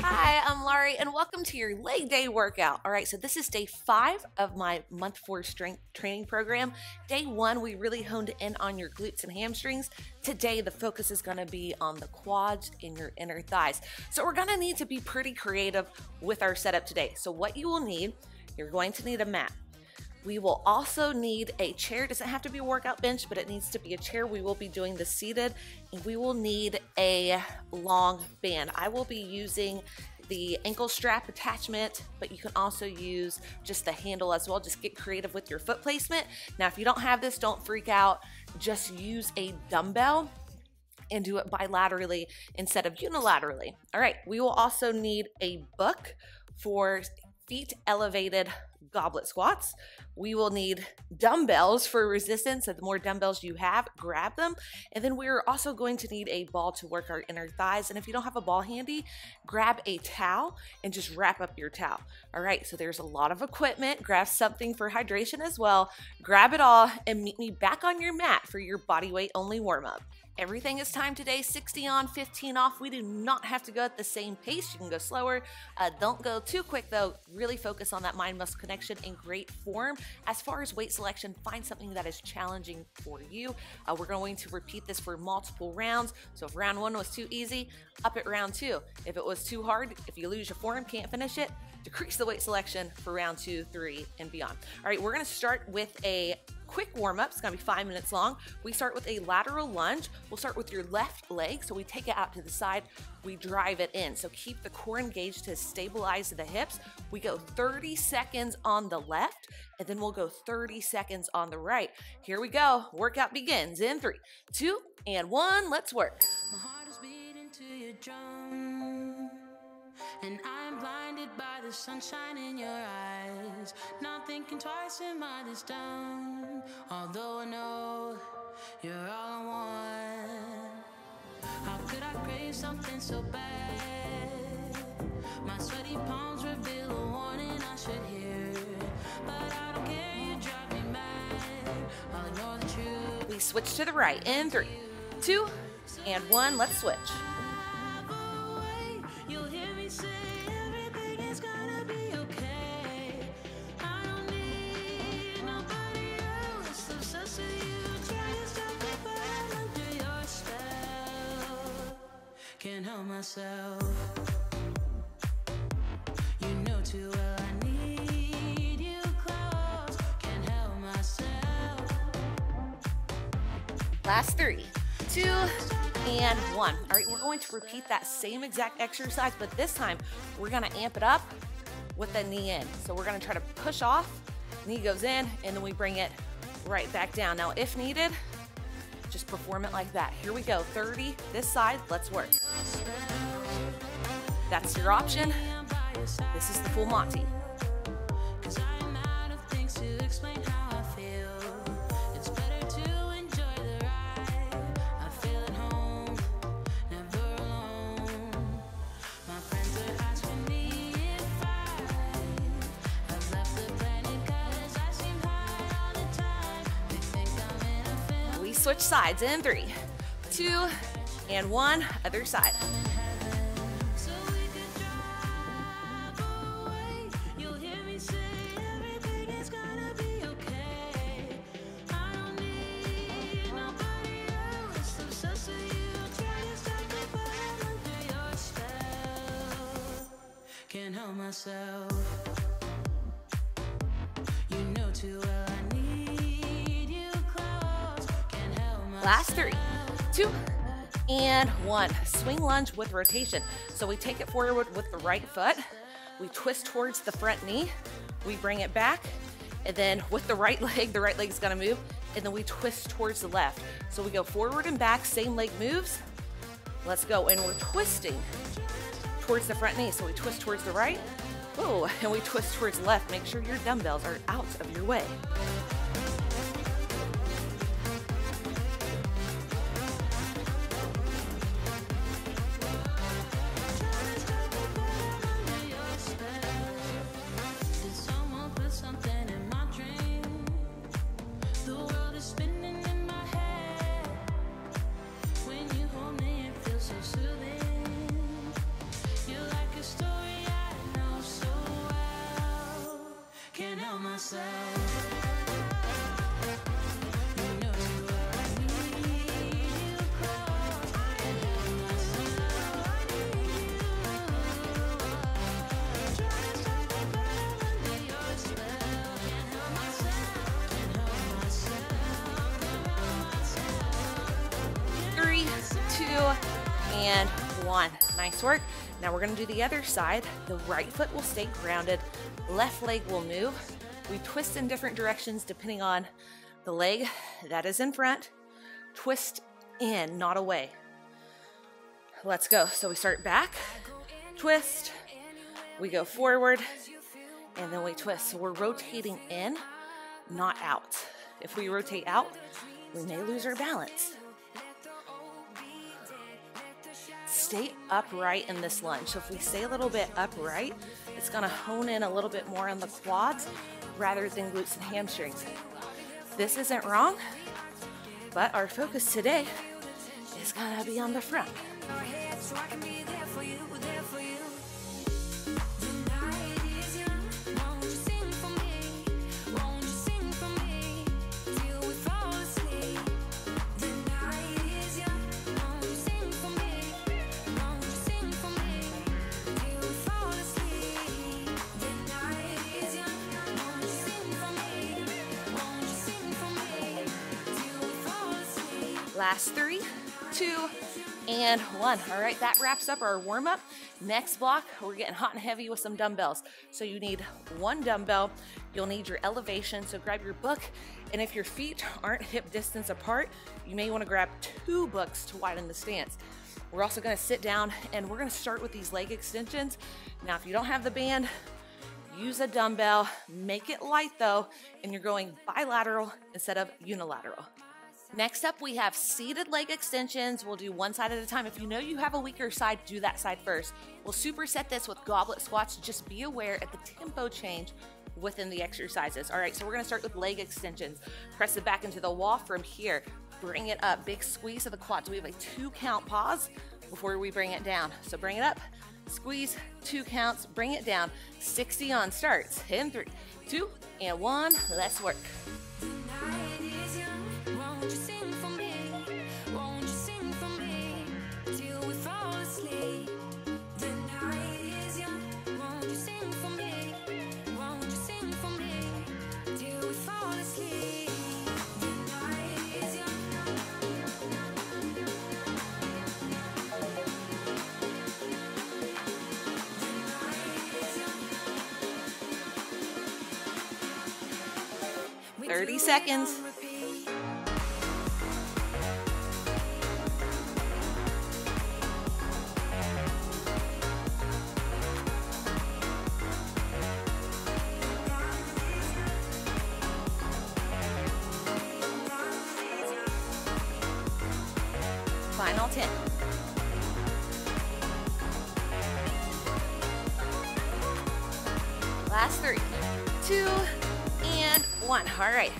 Hi, I'm Laurie, and welcome to your leg day workout. All right, so this is day 5 of my month 4 strength training program. Day 1, we really honed in on your glutes and hamstrings. Today, the focus is gonna be on the quads and your inner thighs. So we're gonna need to be pretty creative with our setup today. So what you will need, you're going to need a mat. We will also need a chair. It doesn't have to be a workout bench, but it needs to be a chair. We will be doing this seated, and we will need a long band. I will be using the ankle strap attachment, but you can also use just the handle as well. Just get creative with your foot placement. Now, if you don't have this, don't freak out. Just use a dumbbell and do it bilaterally instead of unilaterally. All right, we will also need a book for feet elevated goblet squats. We will need dumbbells for resistance. So the more dumbbells you have, grab them. And then we're also going to need a ball to work our inner thighs. And if you don't have a ball handy, grab a towel and just wrap up your towel. All right, so there's a lot of equipment. Grab something for hydration as well. Grab it all and meet me back on your mat for your body weight only warm up. Everything is timed today, 60 on, 15 off. We do not have to go at the same pace. You can go slower. Don't go too quick though. Really focus on that mind-muscle connection and great form. As far as weight selection, find something that is challenging for you. We're going to repeat this for multiple rounds. So if round 1 was too easy, up at round 2. If it was too hard, if you lose your form, can't finish it, decrease the weight selection for round 2, 3, and beyond. All right, we're gonna start with a quick warm-up. It's gonna be 5 minutes long. We start with a lateral lunge. We'll start with your left leg. So we take it out to the side, we drive it in. So keep the core engaged to stabilize the hips. We go 30 seconds on the left, and then we'll go 30 seconds on the right. Here we go, workout begins in 3, 2, and 1, let's work. My heart is beating to your drum, and I'm blinded by the sunshine in your eyes. Not thinking twice, am I this down? Although I know you're all I want. How could I crave something so bad? My sweaty palms reveal a warning I should hear, but I don't care, you drive me mad. I'll ignore the truth. We switch to the right in 3, 2, and 1. Let's switch. Can't help myself. You know too well I need you close. Can't help myself. Last 3, 2, and 1. All right, we're going to repeat that same exact exercise, but this time we're gonna amp it up with the knee in. So we're gonna try to push off, knee goes in, and then we bring it right back down. Now, if needed, just perform it like that. Here we go, 30 this side, let's work. That's your option. This is the full Monty. Switch sides in 3, 2, and 1, other side. Can't help myself. You know too well. Last 3, 2, and 1. Swing lunge with rotation. So we take it forward with the right foot. We twist towards the front knee. We bring it back. And then with the right leg's gonna move. And then we twist towards the left. So we go forward and back, same leg moves. Let's go, and we're twisting towards the front knee. So we twist towards the right. Whoa, and we twist towards the left. Make sure your dumbbells are out of your way. myself. And one. Nice work. Now we're going to do the other side. The right foot will stay grounded, left leg will move. We twist in different directions depending on the leg that is in front. Twist in, not away. Let's go. So we start back, twist, we go forward, and then we twist. So we're rotating in, not out. If we rotate out, we may lose our balance. Stay upright in this lunge. So if we stay a little bit upright, it's gonna hone in a little bit more on the quads rather than glutes and hamstrings. This isn't wrong, but our focus today is gonna be on the front. Last three, two, and one. All right, that wraps up our warm-up. Next block, we're getting hot and heavy with some dumbbells. So you need one dumbbell, you'll need your elevation, so grab your book, and if your feet aren't hip distance apart, you may wanna grab two books to widen the stance. We're also gonna sit down, and we're gonna start with these leg extensions. Now, if you don't have the band, use a dumbbell, make it light though, and you're going bilateral instead of unilateral. Next up, we have seated leg extensions. We'll do one side at a time. If you know you have a weaker side, do that side first. We'll superset this with goblet squats. Just be aware of the tempo change within the exercises. All right, so we're gonna start with leg extensions. Press it back into the wall from here. Bring it up, big squeeze of the quads. We have a 2 count pause before we bring it down. So bring it up, squeeze, 2 counts, bring it down. 60 on starts, in 3, 2, and 1, let's work. Seconds. Final 10. Last 3, 2, and 1. All right.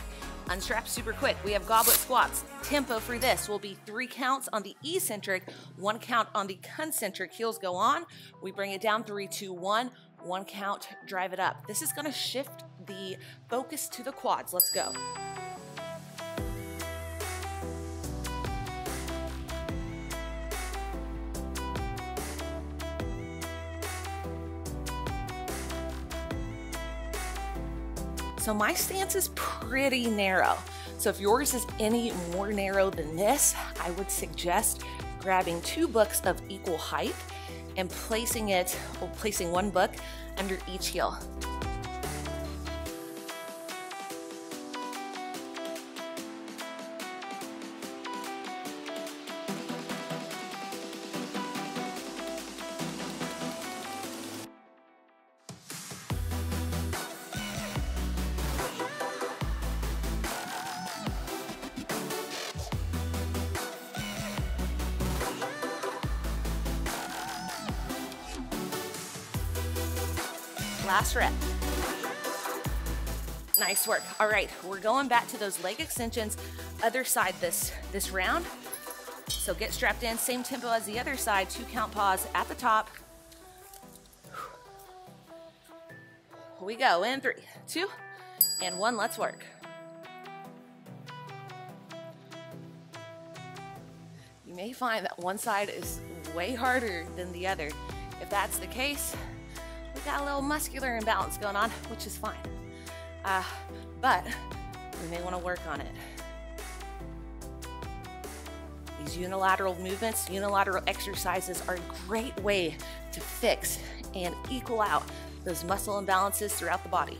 Unstrap super quick. We have goblet squats. Tempo for this will be 3 counts on the eccentric, 1 count on the concentric. Heels go on. We bring it down, 3, 2, 1. 1 count, drive it up. This is gonna shift the focus to the quads. Let's go. So my stance is pretty narrow. So if yours is any more narrow than this, I would suggest grabbing 2 books of equal height and placing 1 book under each heel. Last rep. Nice work. All right, we're going back to those leg extensions. Other side this round. So get strapped in, same tempo as the other side. 2 count pause at the top. Here we go, in 3, 2, and one let's work. You may find that one side is way harder than the other. If that's the case, we got a little muscular imbalance going on, which is fine. But we may want to work on it. These unilateral movements, unilateral exercises are a great way to fix and equal out those muscle imbalances throughout the body.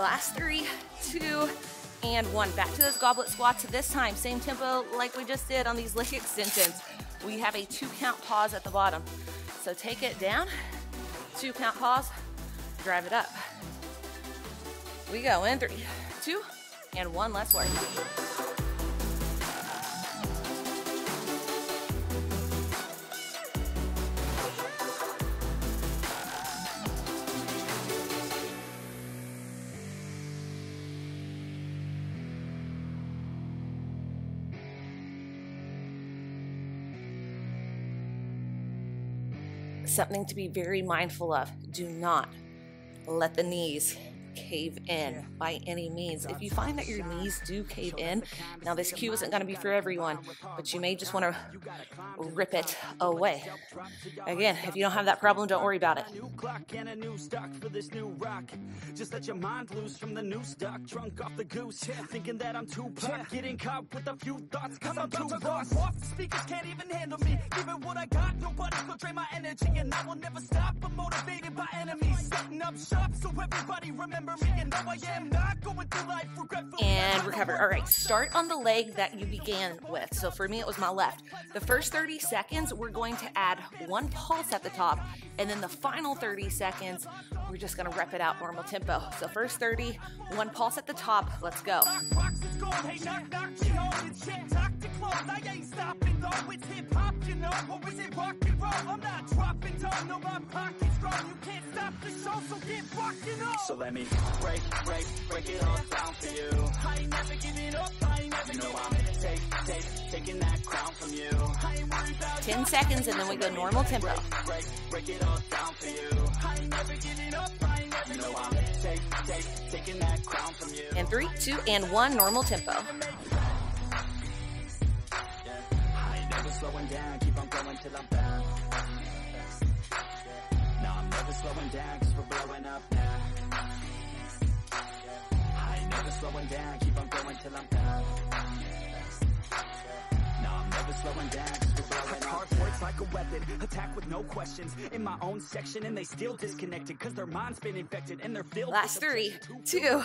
Last 3, 2, and 1. Back to those goblet squats. This time, same tempo like we just did on these leg extensions. We have a 2-count pause at the bottom. So take it down, 2-count pause, drive it up. We go in 3, 2, and 1, let's work. Something to be very mindful of. Do not let the knees cave in by any means. If you find that your knees do cave in, now this cue isn't going to be for everyone, but you may just want to rip it away. Again, if you don't have that problem, don't worry about it. New clock and a new stock for this new rock. Just let your mind loose from the new stock. Drunk off the goose, thinking that I'm too pop. Getting caught with a few thoughts because I'm too lost. Off the speakers can't even handle me. Even what I got, nobody's going to drain my energy. And I will never stop. I'm motivated by enemies. Setting up shop so everybody remembers. And recover. All right, start on the leg that you began with. So for me, it was my left. The first 30 seconds, we're going to add 1 pulse at the top, and then the final 30 seconds, we're just gonna rep it out normal tempo. So first 30, 1 pulse at the top, let's go. So let me break it all down for you. I ain't never giving up, I ain't never giving up. You know I'm taking that crown from you. I ain't worried about 10 seconds and then we go normal tempo. Break it all down for you. I ain't never giving up, I ain't never giving up. You know I'm taking that crown from you. And 3, 2, and 1, normal tempo. I ain't never slowing down, keep on going till I'm down. No, I'm never slowing down, cause we're blowing up now. Slowing down, keep on going till I'm down. No, I'm never slowing down. Like a weapon, attack with no questions in my own section, and they still disconnected because their mind's been infected and they're filled. Last 3, 2,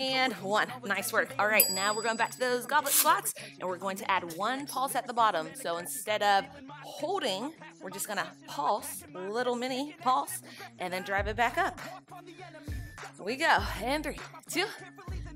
and 1. Nice work. All right, now we're going back to those goblet squats, and we're going to add 1 pulse at the bottom. So instead of holding, we're just going to pulse, little mini pulse, and then drive it back up. Here we go. And 3, 2,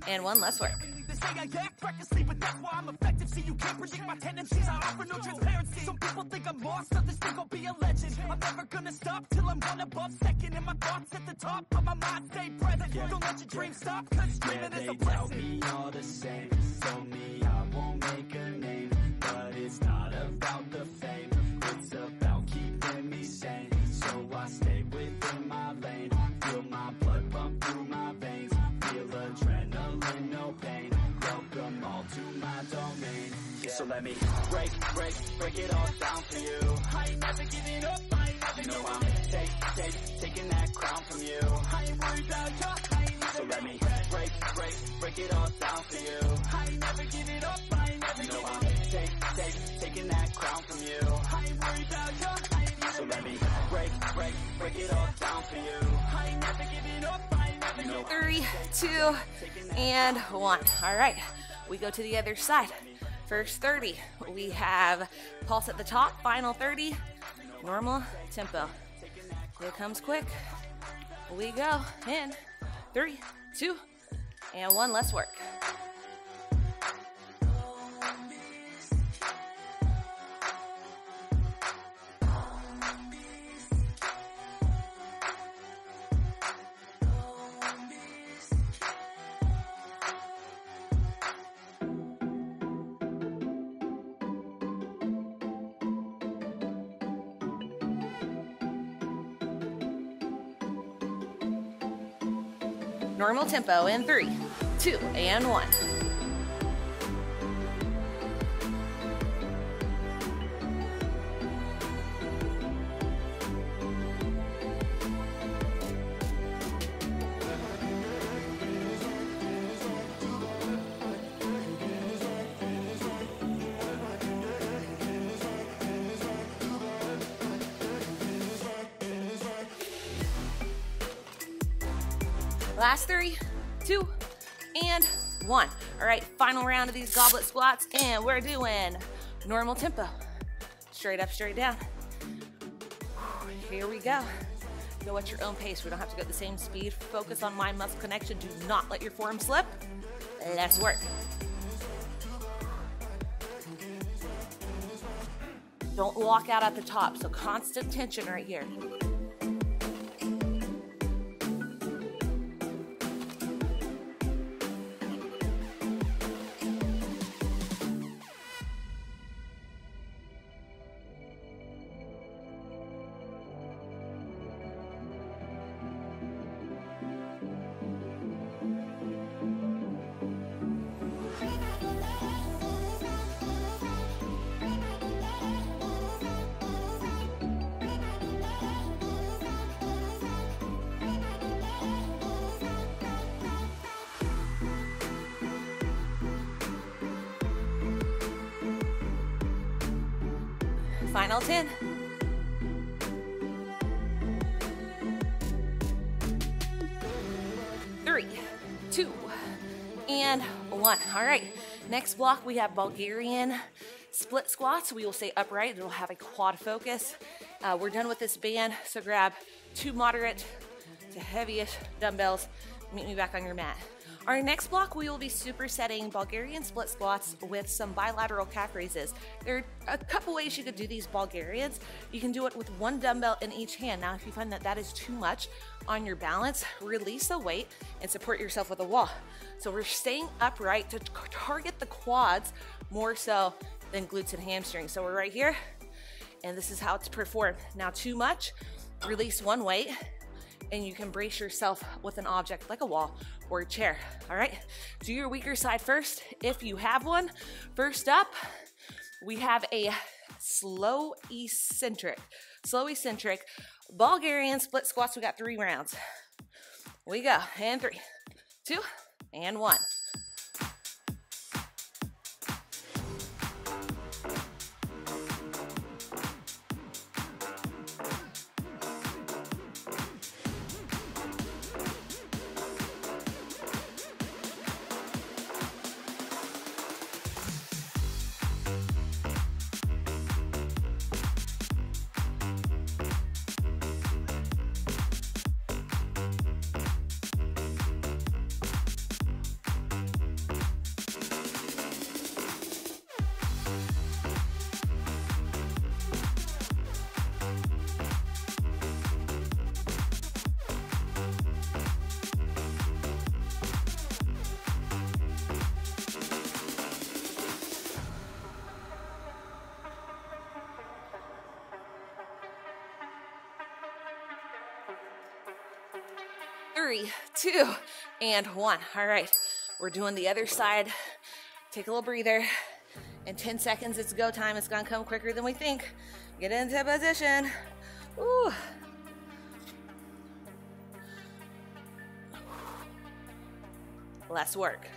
and 1. Let's work. I act recklessly, but that's why I'm effective. See, you can't predict my tendencies. I offer no transparency. Some people think I'm lost, others think I'll be a legend. I'm never gonna stop till I'm one above second. And my thoughts at the top of my mind stay present. Don't let your dreams stop, cause dreaming is a blessing. They tell me all the same, so me, I won't make a name. But it's not about the fame, it's about keeping me sane. So I stay within my lane, feel my blood pump through my veins, feel adrenaline, no pain. Welcome all to my domain. Yeah. So let me break it all down for you. I ain't never giving up, I ain't never. You know I'm taking that crown from you. I ain't worried about ya, I ain't never. So let me break it all down for you. I ain't never giving up, I ain't never. You know I'm taking that crown from you. I ain't worried about ya, I ain't never. So let me break it all down for you. I ain't never giving up, I ain't never. You know 3, 2, and 1. All right, we go to the other side. First 30, we have pulse at the top, final 30, normal tempo. It comes quick. We go in 3, 2, and 1, let's work. normal tempo in 3, 2, and 1. Last 3, 2, and 1. All right, final round of these goblet squats, and we're doing normal tempo. Straight up, straight down. Here we go. Go at your own pace. We don't have to go at the same speed. Focus on mind-muscle connection. Do not let your form slip. Let's work. Don't lock out at the top, so constant tension right here. Final 10. Three, 2, and 1. All right, next block we have Bulgarian split squats. We will stay upright. It'll have a quad focus. We're done with this band, so grab 2 moderate to heavyish dumbbells. Meet me back on your mat. Our next block, we will be supersetting Bulgarian split squats with some bilateral calf raises. There are a couple ways you could do these Bulgarians. You can do it with 1 dumbbell in each hand. Now, if you find that that is too much on your balance, release the weight and support yourself with a wall. So we're staying upright to target the quads more so than glutes and hamstrings. So we're right here, and this is how it's performed. Now, too much, release 1 weight, and you can brace yourself with an object like a wall or a chair. All right, do your weaker side first if you have one. First up, we have a slow eccentric Bulgarian split squats. We got 3 rounds. We go, and 3, 2, and 1. Three, 2, and 1. All right, we're doing the other side. Take a little breather. In 10 seconds, it's go time. It's gonna come quicker than we think. Get into position. Ooh. Less work.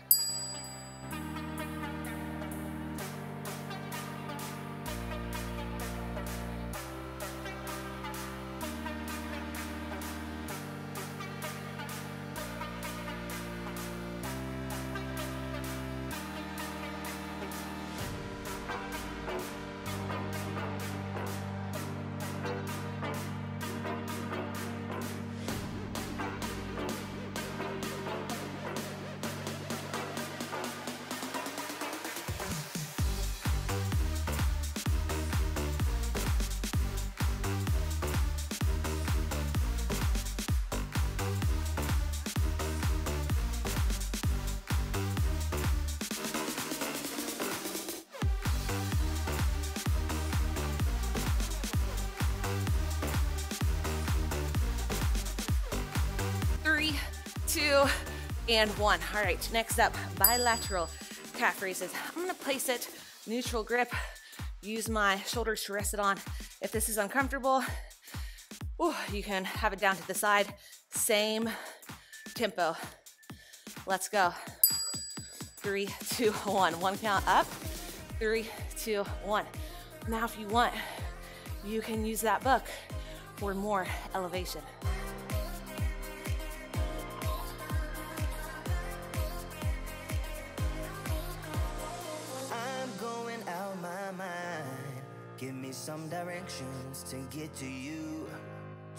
and one. All right, next up, bilateral calf raises. I'm gonna place it, neutral grip, use my shoulders to rest it on. If this is uncomfortable, you can have it down to the side. Same tempo. Let's go. 3, 2, 1. One count up. 3, 2, 1. Now if you want, you can use that book for more elevation. I'm going out my mind. Give me some directions to get to you.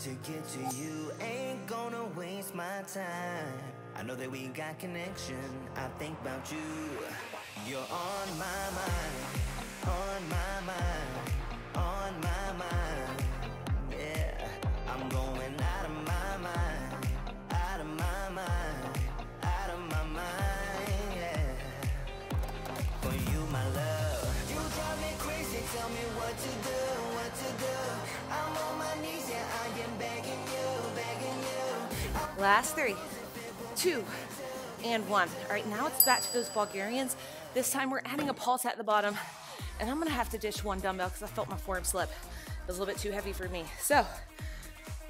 To get to you, ain't gonna waste my time. I know that we got connection, I think about you. You're on my mind, on my mind, on my mind. Yeah, I'm going out of my mind, out of my mind, out of my mind, yeah. For you, my love, you drive me crazy, tell me what to do, what to do. I'm on my knees, yeah, I am begging you, begging you. Last 3, 2, and 1. All right, now it's back to those Bulgarians. This time we're adding a pulse at the bottom, and I'm gonna have to dish one dumbbell because I felt my forearm slip. It was a little bit too heavy for me. So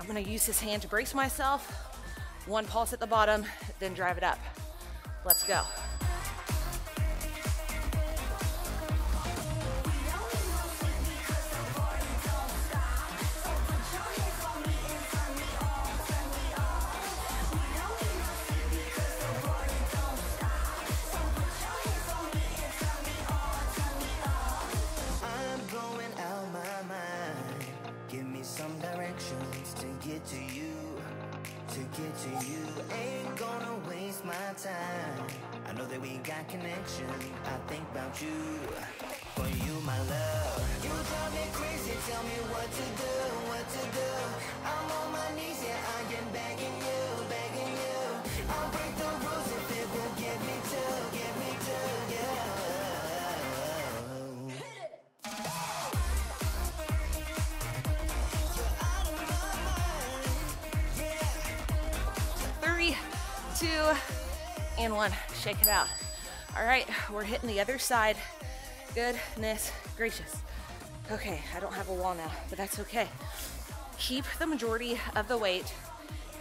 I'm gonna use this hand to brace myself. One pulse at the bottom, then drive it up. Let's go. And one, shake it out. All right, we're hitting the other side. Goodness gracious. Okay, I don't have a wall now, but that's okay. Keep the majority of the weight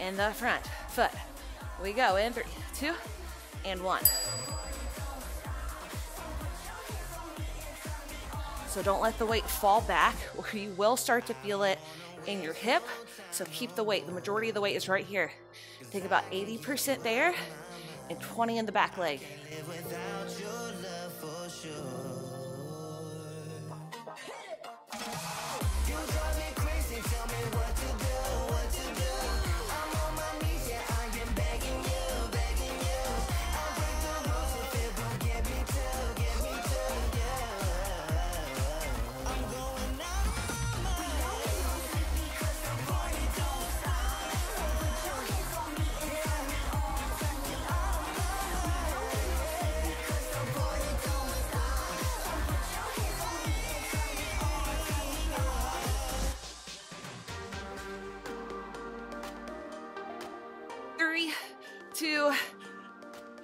in the front foot. We go in 3, 2, and 1. So don't let the weight fall back, or you will start to feel it in your hip. So keep the weight. The majority of the weight is right here. Think about 80% there and 20 in the back leg.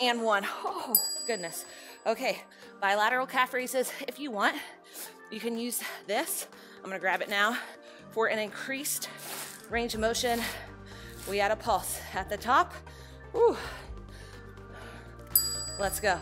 And one. Oh, goodness. Okay, bilateral calf raises. If you want, you can use this. I'm gonna grab it now for an increased range of motion. We add a pulse at the top. Woo. Let's go.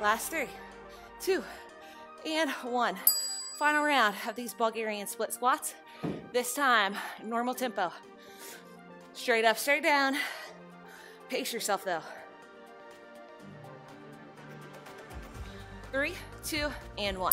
Last 3, 2, and one. Final round of these Bulgarian split squats. This time, normal tempo. Straight up, straight down. Pace yourself though. 3, 2, and 1.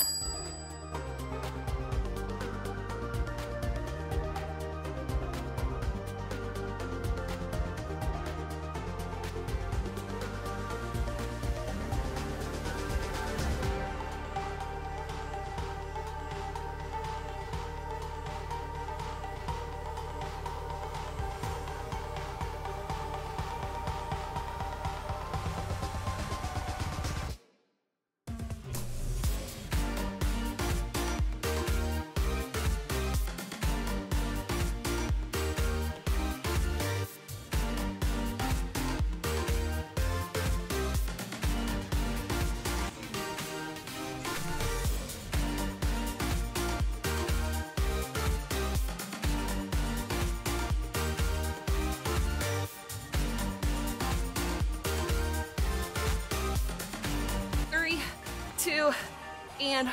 And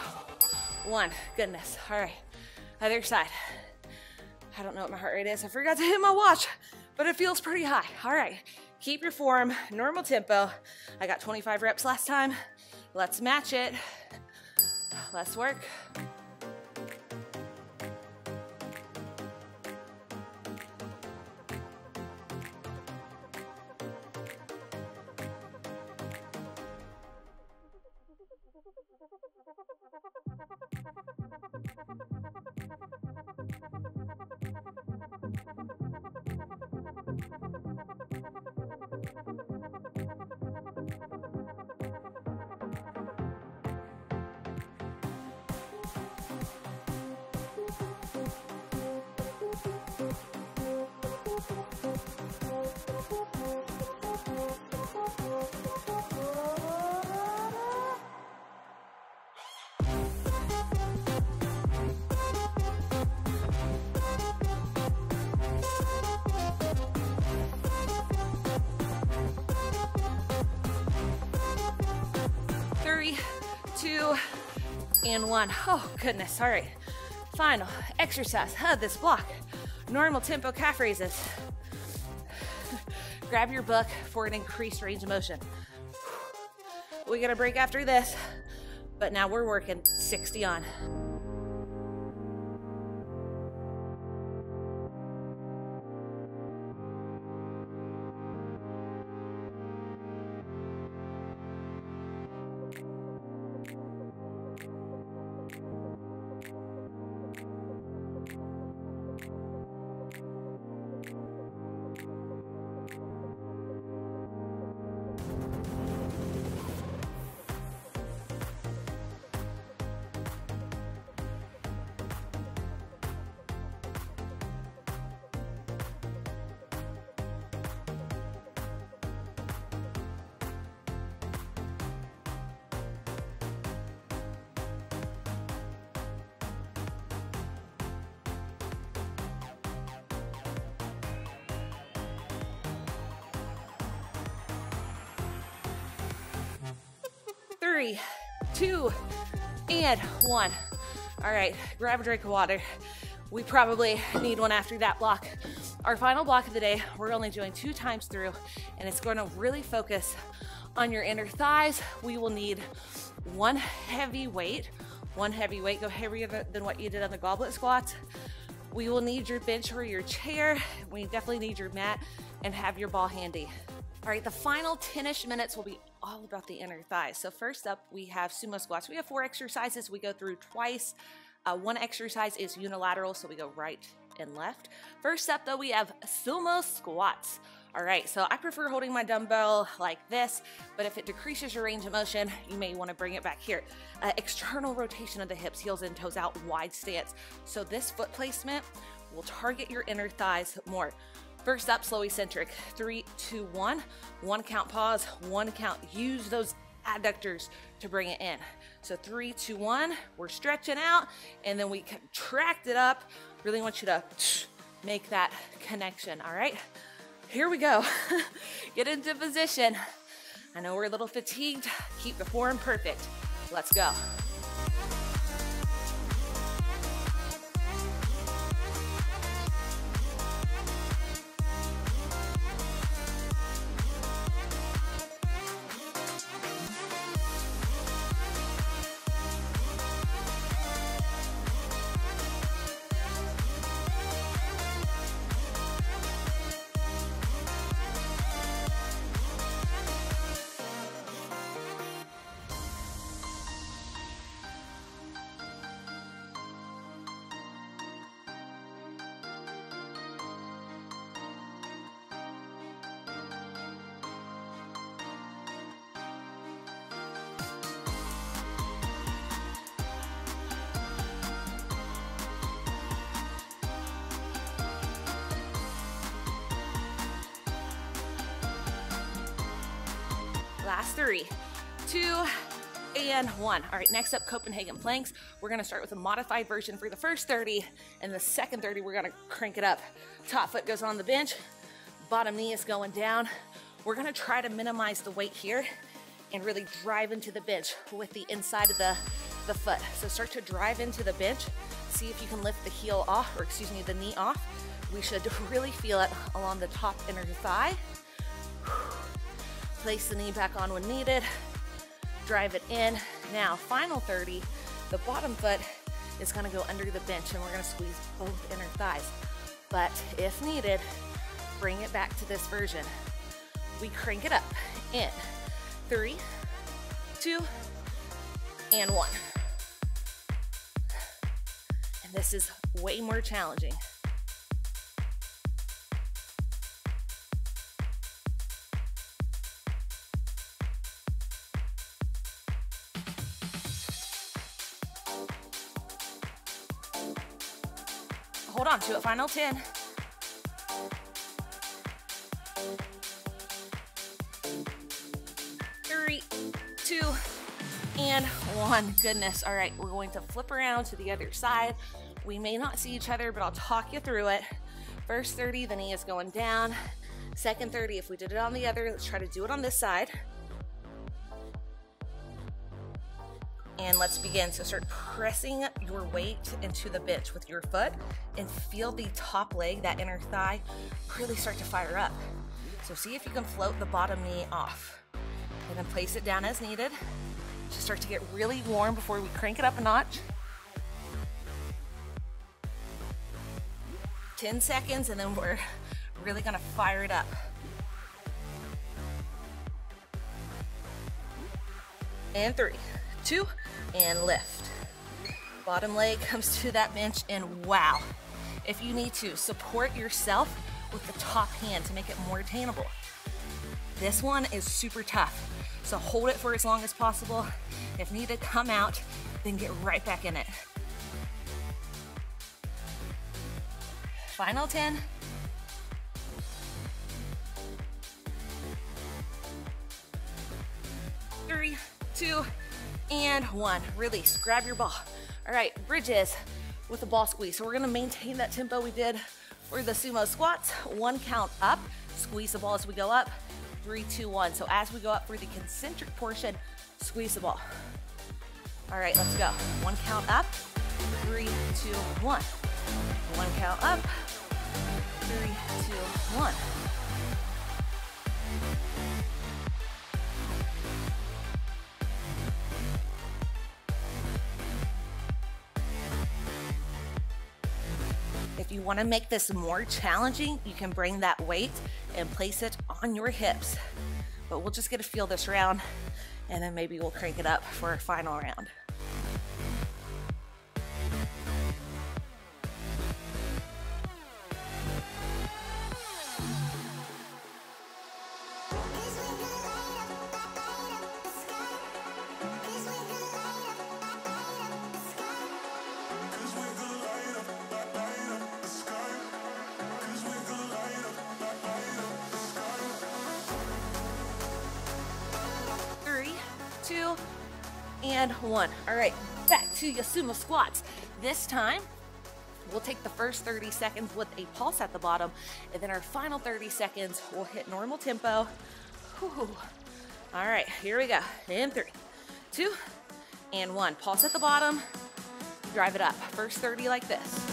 1. Goodness. All right. Other side. I don't know what my heart rate is. I forgot to hit my watch, but it feels pretty high. All right. Keep your form, normal tempo. I got 25 reps last time. Let's match it. Let's work. And 1. Oh goodness, all right. Final exercise of this block. Normal tempo calf raises. Grab your book for an increased range of motion. We got a break after this, but now we're working 60 on. Three, 2, and 1. All right, grab a drink of water. We probably need one after that block. Our final block of the day, we're only doing 2 times through, and it's going to really focus on your inner thighs. We will need 1 heavy weight, go heavier than what you did on the goblet squats. We will need your bench or your chair. We definitely need your mat and have your ball handy. All right, the final 10-ish minutes will be all about the inner thighs. So first up, we have sumo squats. We have 4 exercises we go through twice. One exercise is unilateral, so we go right and left. First up though, we have sumo squats. All right, so I prefer holding my dumbbell like this, but if it decreases your range of motion, you may want to bring it back here. External rotation of the hips, heels and toes out, wide stance. So this foot placement will target your inner thighs more. First up, slow eccentric, 3, 2, 1. 1 count pause, 1 count. Use those adductors to bring it in. So 3, 2, 1, we're stretching out and then we contract it up. Really want you to make that connection, all right? Here we go, get into position. I know we're a little fatigued, keep the form perfect. Let's go. Last 3, 2, and 1. All right, next up, Copenhagen planks. We're gonna start with a modified version for the first 30, and the second 30, we're gonna crank it up. Top foot goes on the bench, bottom knee is going down. We're gonna try to minimize the weight here and really drive into the bench with the inside of the foot. So start to drive into the bench. See if you can lift the heel off, or excuse me, the knee off. We should really feel it along the top inner thigh. Place the knee back on when needed. Drive it in. Now, final 30, the bottom foot is gonna go under the bench and we're gonna squeeze both inner thighs. But if needed, bring it back to this version. We crank it up in 3, 2, and 1. And this is way more challenging. Hold on to it, final 10. One, goodness. All right, we're going to flip around to the other side. We may not see each other, but I'll talk you through it. First 30, the knee is going down. Second 30, if we did it on the other, let's try to do it on this side. And let's begin. So start pressing your weight into the bench with your foot and feel the top leg, that inner thigh, really start to fire up. So see if you can float the bottom knee off and then place it down as needed. Just start to get really warm before we crank it up a notch. 10 seconds and then we're really gonna fire it up. And 3, 2, and lift. Bottom leg comes to that bench and wow. If you need to, support yourself with the top hand to make it more attainable. This one is super tough. So hold it for as long as possible. If needed, come out, then get right back in it. Final 10. Three, 2, and 1. Release, grab your ball. All right, bridges with a ball squeeze. So we're gonna maintain that tempo we did for the sumo squats. 1 count up, squeeze the ball as we go up. 3, 2, 1. So as we go up for the concentric portion, squeeze the ball. All right, let's go. 1 count up, 3, 2, 1. 1 count up, 3, 2, 1. If you want to make this more challenging, you can bring that weight and place it on your hips. But we'll just get a feel this round and then maybe we'll crank it up for our final round. And 1. All right, back to your sumo squats. This time, we'll take the first 30 seconds with a pulse at the bottom, and then our final 30 seconds, we'll hit normal tempo. Whew. All right, here we go. In 3, 2, and 1. Pulse at the bottom, drive it up. First 30 like this.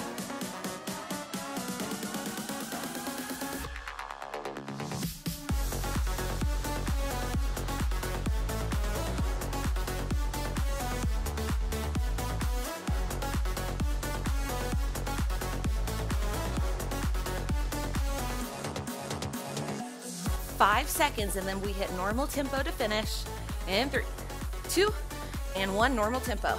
Seconds and then we hit normal tempo to finish. And 3, 2, and 1, normal tempo.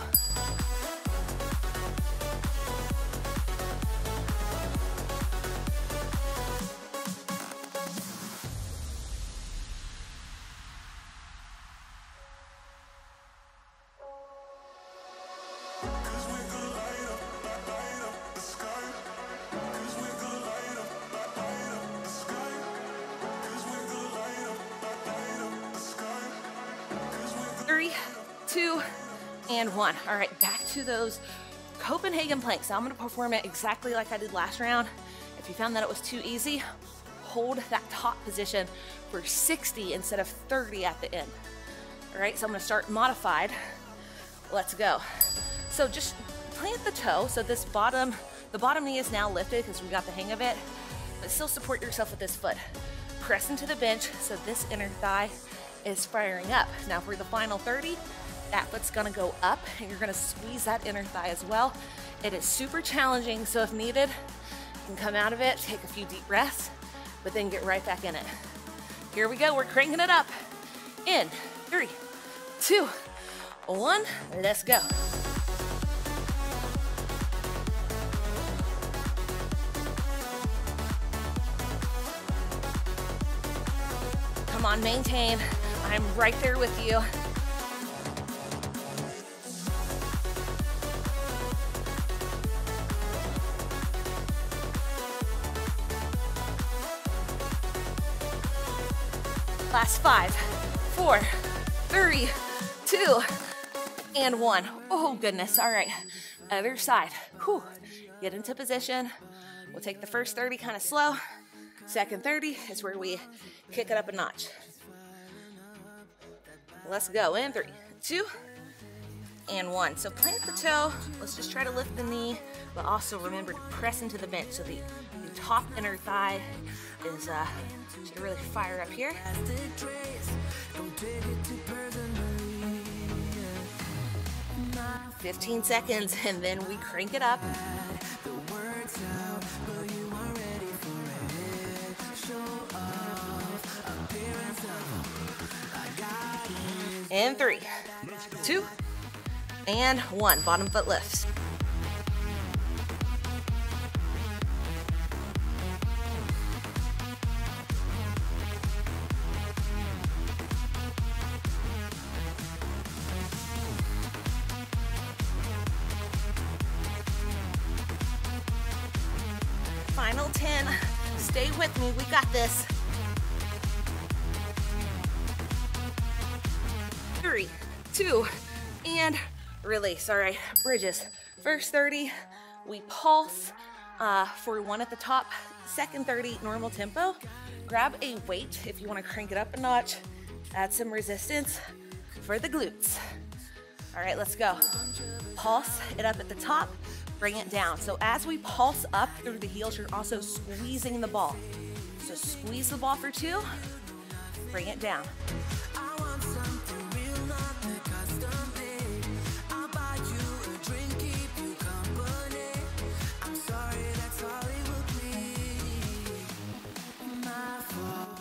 two, and one. All right, back to those Copenhagen planks. Now I'm gonna perform it exactly like I did last round. If you found that it was too easy, hold that top position for 60 instead of 30 at the end. All right, so I'm gonna start modified. Let's go. So just plant the toe. So this bottom, the bottom knee is now lifted because we got the hang of it, but still support yourself with this foot. Press into the bench so this inner thigh is firing up. Now for the final 30, that foot's gonna go up and you're gonna squeeze that inner thigh as well. It is super challenging, so if needed, you can come out of it, take a few deep breaths, but then get right back in it. Here we go, we're cranking it up. In 3, 2, 1, let's go. Come on, maintain. I'm right there with you. Last 5, 4, 3, 2, and 1. Oh goodness, all right, other side. Whew. Get into position. We'll take the first 30 kind of slow. Second 30 is where we kick it up a notch. Let's go, in 3, 2, and 1. So plant the toe, let's just try to lift the knee, but also remember to press into the bench so the top inner thigh is should really fire up here. Don't take it too personally. 15 seconds and then we crank it up. The words out, but you are ready for it. Show off appearance of I got it. In 3, 2, and 1. Bottom foot lifts. Final 10, stay with me, we got this. 3, 2, and release, all right, bridges. First 30, we pulse for one at the top. Second 30, normal tempo. Grab a weight if you wanna crank it up a notch. Add some resistance for the glutes. All right, let's go. Pulse it up at the top. Bring it down. So as we pulse up through the heels, you're also squeezing the ball. So squeeze the ball for 2, bring it down.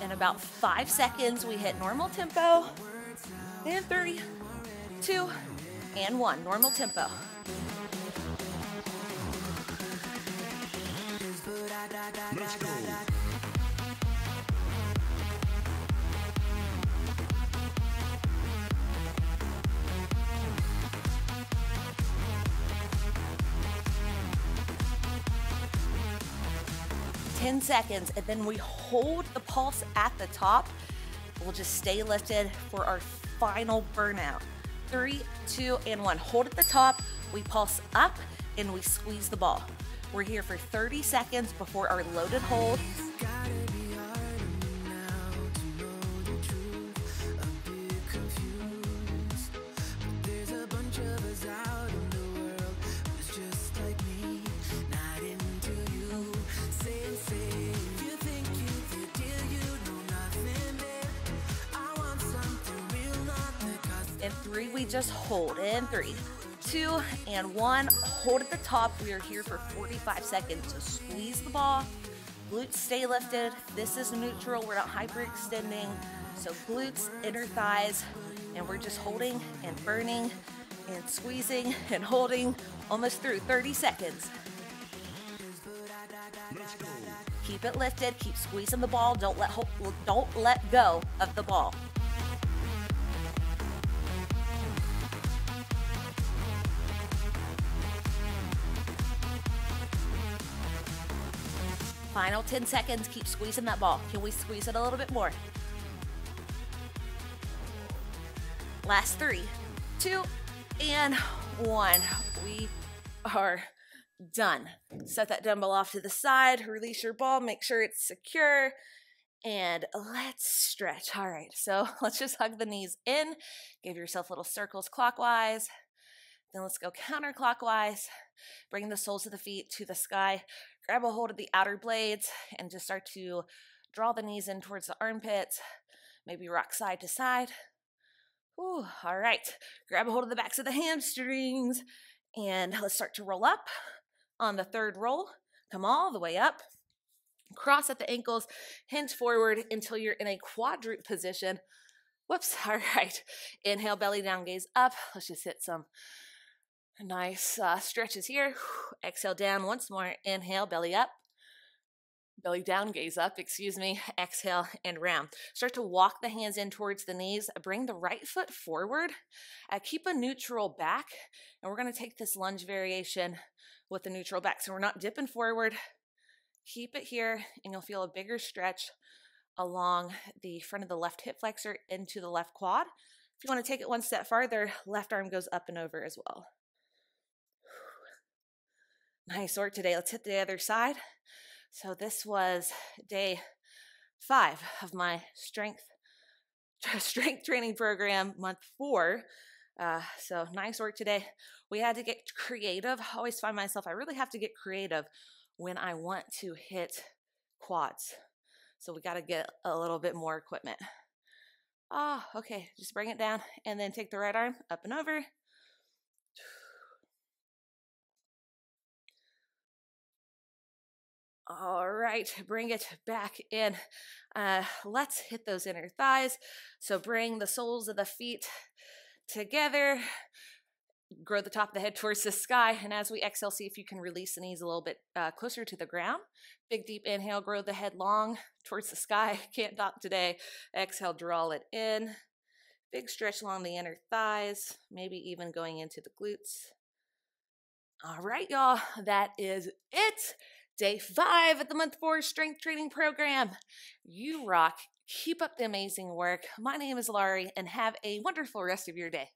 In about 5 seconds, we hit normal tempo. In 3, 2, and 1, normal tempo. Let's go. Ten seconds, and then we hold the pulse at the top. We'll just stay lifted for our final burnout. 3, 2, and 1. Hold at the top, we pulse up, and we squeeze the ball. We're here for 30 seconds before our loaded hold. And 3, we just hold. In 3, 2, and 1, hold at the top. We are here for 45 seconds, so squeeze the ball. Glutes stay lifted. This is neutral, we're not hyperextending. So glutes, inner thighs, and we're just holding and burning and squeezing and holding almost through 30 seconds. Keep it lifted, keep squeezing the ball. Don't let go of the ball. Final 10 seconds, keep squeezing that ball. Can we squeeze it a little bit more? Last 3, two, and one. We are done. Set that dumbbell off to the side, release your ball, make sure it's secure, and let's stretch. All right, so let's just hug the knees in, give yourself little circles clockwise, then let's go counterclockwise, bring the soles of the feet to the sky, grab a hold of the outer blades, and just start to draw the knees in towards the armpits, maybe rock side to side. Ooh, all right, grab a hold of the backs of the hamstrings, and let's start to roll up. On the third roll, come all the way up, cross at the ankles, hinge forward until you're in a quadruped position. Whoops, all right. Inhale, belly down, gaze up. Let's just hit some nice stretches here. Exhale down once more. Inhale, belly up. Belly down, gaze up, excuse me. Exhale and round. Start to walk the hands in towards the knees. Bring the right foot forward. Keep a neutral back. And we're going to take this lunge variation with the neutral back. So we're not dipping forward. Keep it here, and you'll feel a bigger stretch along the front of the left hip flexor into the left quad. If you want to take it one step farther, left arm goes up and over as well. Nice work today. Let's hit the other side. So this was day 5 of my strength training program, month 4. So nice work today. We had to get creative. I always find myself, I really have to get creative when I want to hit quads. So we got to get a little bit more equipment. Oh, okay. Just bring it down and then take the right arm up and over. All right, bring it back in. Let's hit those inner thighs. So bring the soles of the feet together. Grow the top of the head towards the sky. And as we exhale, see if you can release the knees a little bit closer to the ground. Big deep inhale, grow the head long towards the sky. Can't dock today. Exhale, draw it in. Big stretch along the inner thighs, maybe even going into the glutes. All right, y'all, that is it. Day 5 of the month 4 strength training program. You rock. Keep up the amazing work. My name is Laurie, and have a wonderful rest of your day.